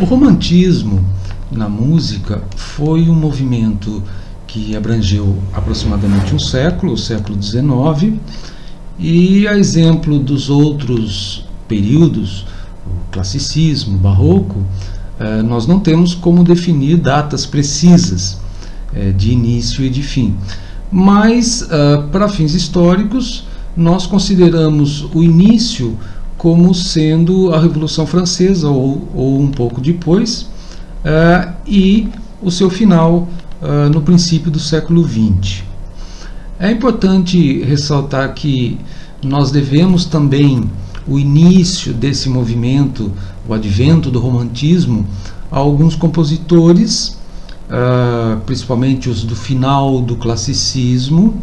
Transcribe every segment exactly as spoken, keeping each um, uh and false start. O romantismo na música foi um movimento que abrangeu aproximadamente um século, o século dezenove, e a exemplo dos outros períodos, o classicismo, o barroco, nós não temos como definir datas precisas de início e de fim. Mas, para fins históricos, nós consideramos o início como sendo a Revolução Francesa, ou, ou um pouco depois, uh, e o seu final uh, no princípio do século vinte. É importante ressaltar que nós devemos também o início desse movimento, o advento do romantismo, a alguns compositores, uh, principalmente os do final do classicismo,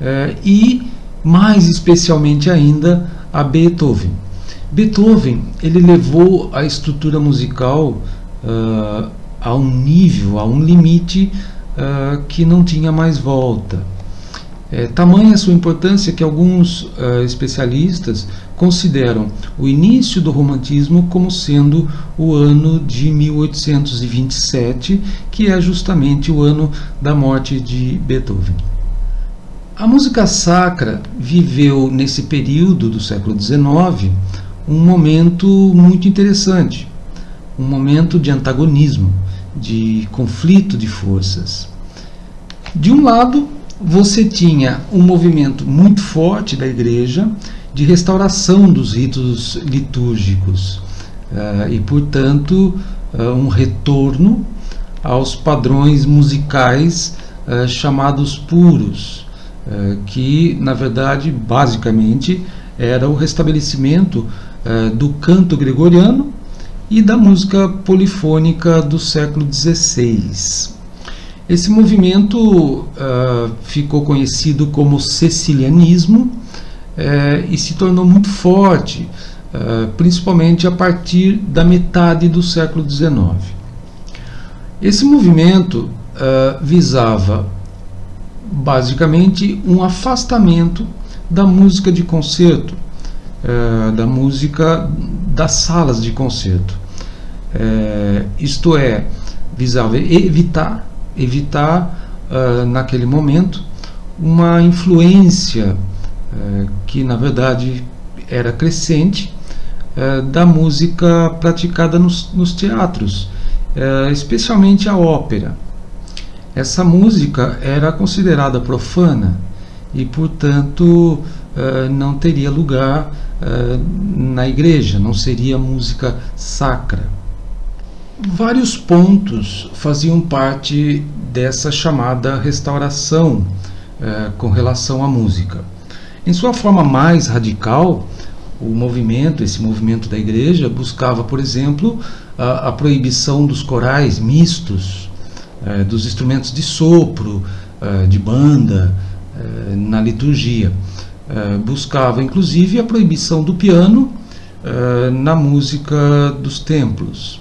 uh, e mais especialmente ainda a Beethoven. Beethoven, ele levou a estrutura musical uh, a um nível, a um limite uh, que não tinha mais volta. É, tamanha a sua importância que alguns uh, especialistas consideram o início do romantismo como sendo o ano de mil oitocentos e vinte e sete, que é justamente o ano da morte de Beethoven. A música sacra viveu, nesse período do século dezenove, um momento muito interessante, um momento de antagonismo, de conflito de forças. De um lado, você tinha um movimento muito forte da Igreja de restauração dos ritos litúrgicos e, portanto, um retorno aos padrões musicais chamados puros, que na verdade basicamente era o restabelecimento uh, do canto gregoriano e da música polifônica do século dezesseis. Esse movimento uh, ficou conhecido como cecilianismo uh, e se tornou muito forte, uh, principalmente a partir da metade do século dezenove. Esse movimento uh, visava basicamente um afastamento da música de concerto, da música das salas de concerto. Isto é, visava evitar, evitar naquele momento uma influência que na verdade era crescente da música praticada nos, nos teatros, especialmente a ópera. Essa música era considerada profana e, portanto, não teria lugar na igreja, não seria música sacra. Vários pontos faziam parte dessa chamada restauração com relação à música. Em sua forma mais radical, o movimento, esse movimento da igreja, buscava, por exemplo, a, a proibição dos corais mistos, dos instrumentos de sopro, de banda, na liturgia. Buscava, inclusive, a proibição do piano na música dos templos.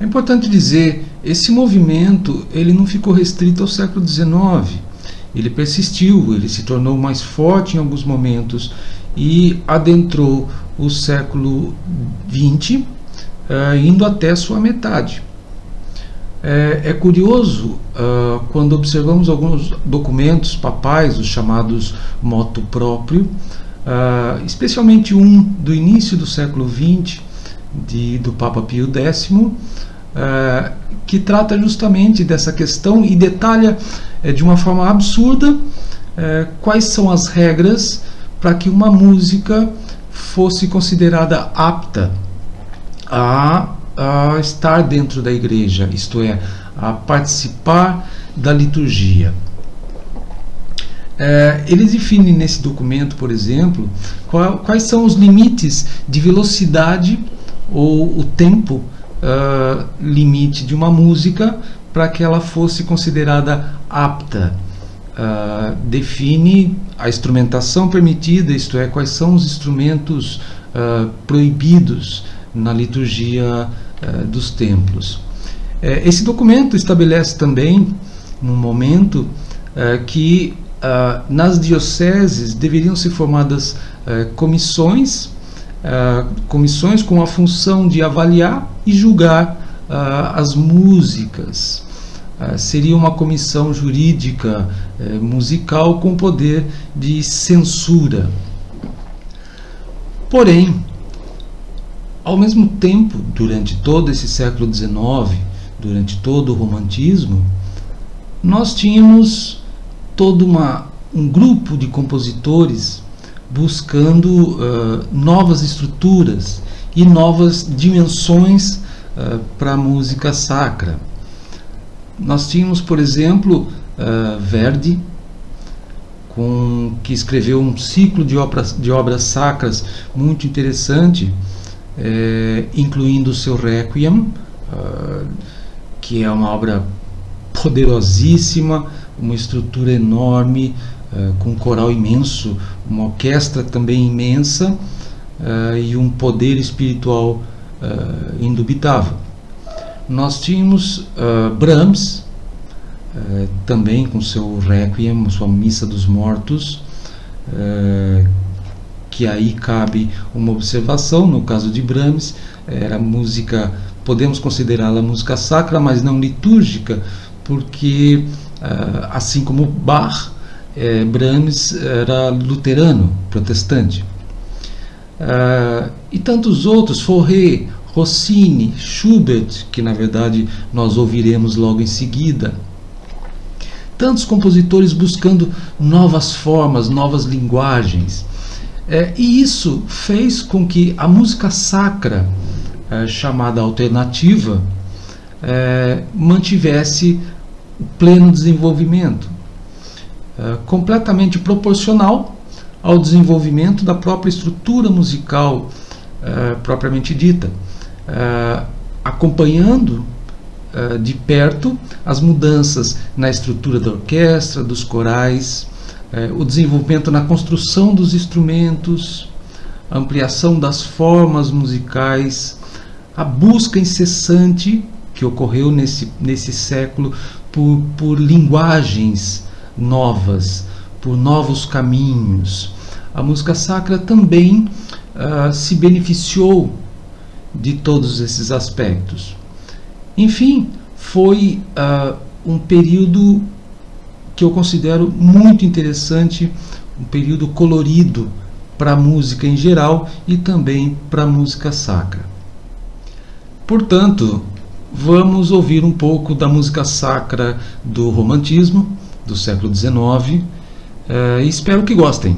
É importante dizer, esse movimento ele não ficou restrito ao século dezenove. Ele persistiu, ele se tornou mais forte em alguns momentos e adentrou o século vinte, indo até sua metade. É, é curioso uh, quando observamos alguns documentos papais, os chamados motu proprio, uh, especialmente um do início do século vinte, de, do Papa Pio Décimo, uh, que trata justamente dessa questão e detalha uh, de uma forma absurda uh, quais são as regras para que uma música fosse considerada apta a a estar dentro da igreja, isto é, a participar da liturgia. É, eles definem nesse documento, por exemplo, qual, quais são os limites de velocidade ou o tempo uh, limite de uma música para que ela fosse considerada apta. Uh, define a instrumentação permitida, isto é, quais são os instrumentos uh, proibidos na liturgia uh, dos templos. É, esse documento estabelece também, num momento, uh, que uh, nas dioceses deveriam ser formadas uh, comissões ah, comissões com a função de avaliar e julgar ah, as músicas. Ah, seria uma comissão jurídica eh, musical com poder de censura. Porém, ao mesmo tempo, durante todo esse século dezenove, durante todo o romantismo, nós tínhamos todo uma, um grupo de compositores buscando uh, novas estruturas e novas dimensões uh, para a música sacra. Nós tínhamos, por exemplo, uh, Verdi, com, que escreveu um ciclo de obras, de obras sacras muito interessante, eh, incluindo o seu Requiem, uh, que é uma obra poderosíssima, uma estrutura enorme, uh, com um coral imenso, uma orquestra também imensa uh, e um poder espiritual uh, indubitável. Nós tínhamos uh, Brahms, uh, também com seu Requiem, sua Missa dos Mortos, uh, que aí cabe uma observação, no caso de Brahms, era música, podemos considerá-la música sacra, mas não litúrgica, porque assim como Bach, Brahms era luterano, protestante. E tantos outros, Fauré, Rossini, Schubert, que na verdade nós ouviremos logo em seguida. Tantos compositores buscando novas formas, novas linguagens. E isso fez com que a música sacra, chamada alternativa, mantivesse pleno desenvolvimento, completamente proporcional ao desenvolvimento da própria estrutura musical propriamente dita, acompanhando de perto as mudanças na estrutura da orquestra, dos corais, o desenvolvimento na construção dos instrumentos, a ampliação das formas musicais, a busca incessante que ocorreu nesse, nesse século por, por linguagens novas, por novos caminhos. A música sacra também uh, se beneficiou de todos esses aspectos. Enfim, foi uh, um período que eu considero muito interessante, um período colorido para a música em geral e também para a música sacra. Portanto, vamos ouvir um pouco da música sacra do romantismo, do século dezenove, e espero que gostem.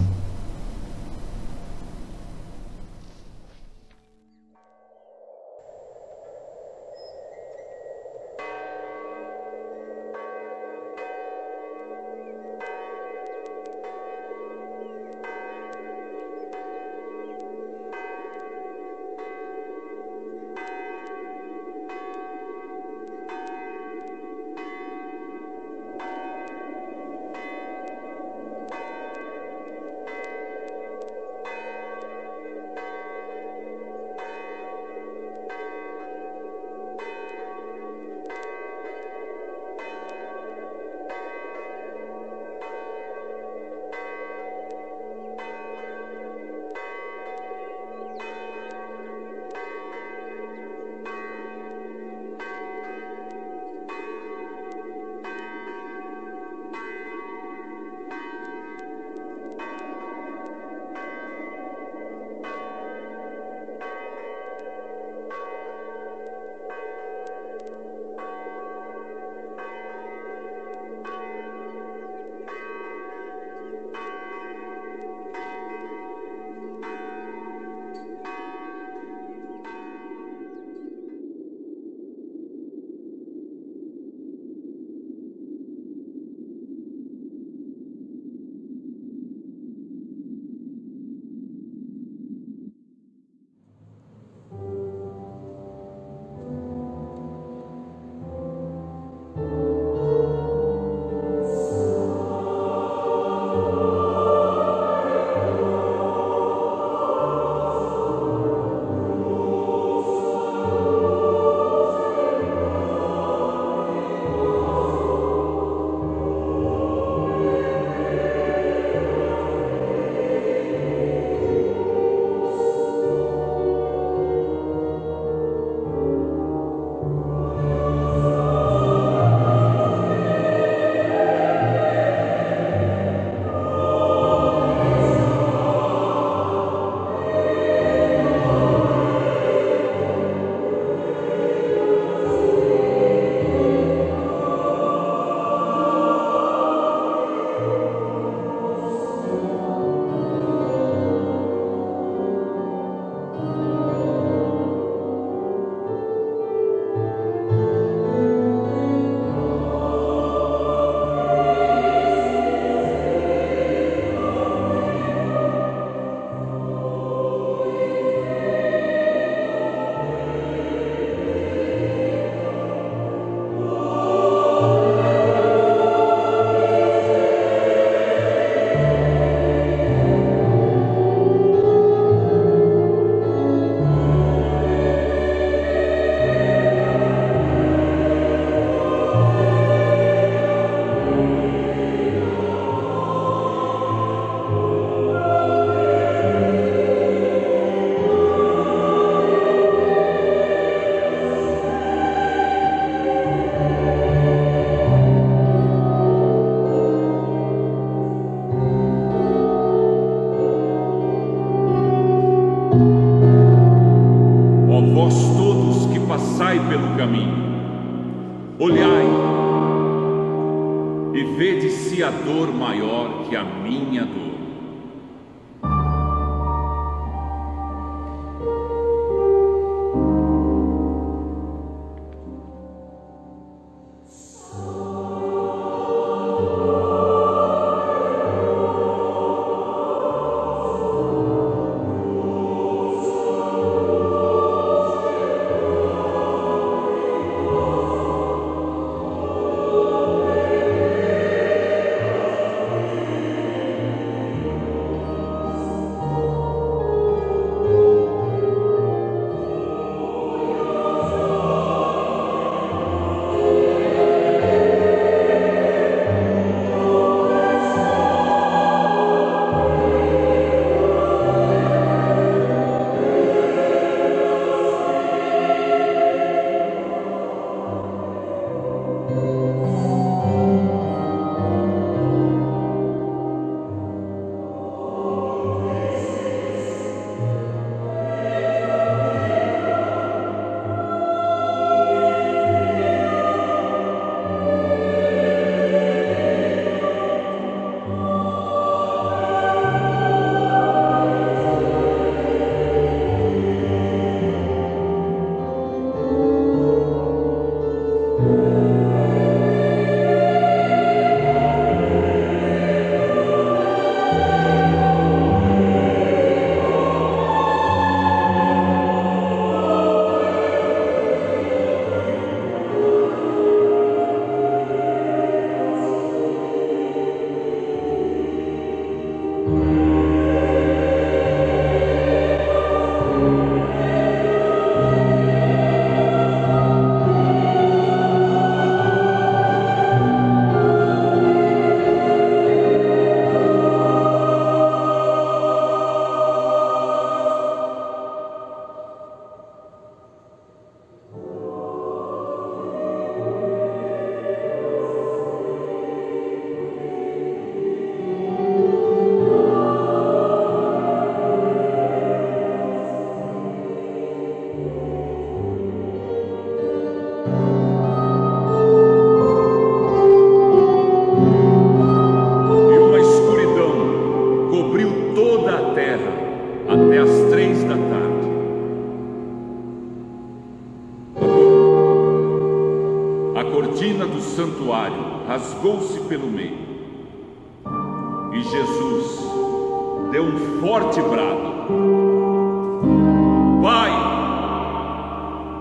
pelo caminho. Olhai e vede se a dor maior que a minha dor.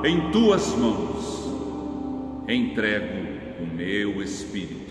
Em tuas mãos entrego o meu espírito.